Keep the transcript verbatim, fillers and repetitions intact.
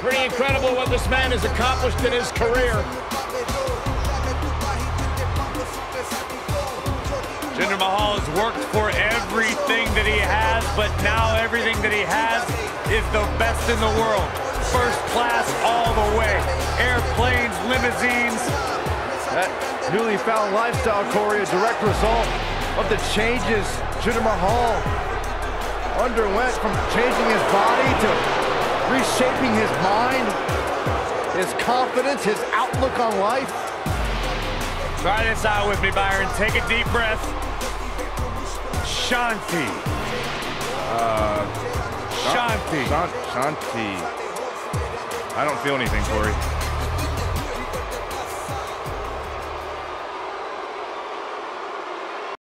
Pretty incredible what this man has accomplished in his career. Jinder Mahal has worked for everything that he has, but now everything that he has is the best in the world. First class all the way. Airplanes, limousines. That newly found lifestyle, Corey, a direct result of the changes Jinder Mahal underwent, from changing his body to reshaping his mind, his confidence, his outlook on life. Try this out with me, Byron. Take a deep breath. Shanti. Uh, Shanti. Shanti. I don't feel anything, Corey.